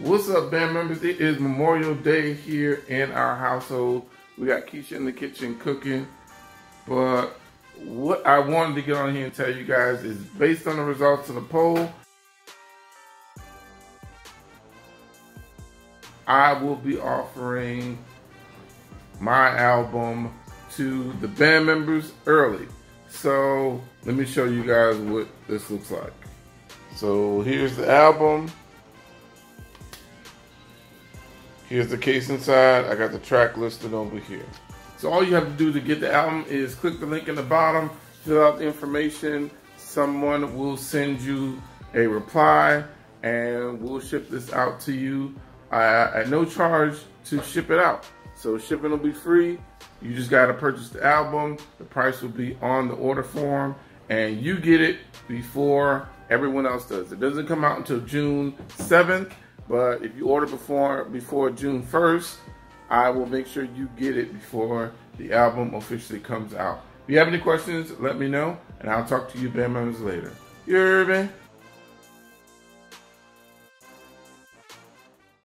What's up, band members? It is Memorial Day here in our household. We got Kisha in the kitchen cooking. But what I wanted to get on here and tell you guys is based on the results of the poll, I will be offering my album to the band members early. So let me show you guys what this looks like. So here's the album. Here's the case inside. I got the track listed over here. So all you have to do to get the album is click the link in the bottom, fill out the information. Someone will send you a reply and we'll ship this out to you at no charge to ship it out. So shipping will be free. You just gotta purchase the album. The price will be on the order form and you get it before everyone else does. It doesn't come out until June 7th. But if you order before June 1st, I will make sure you get it before the album officially comes out. If you have any questions, let me know, and I'll talk to you band members later. You're Irvin.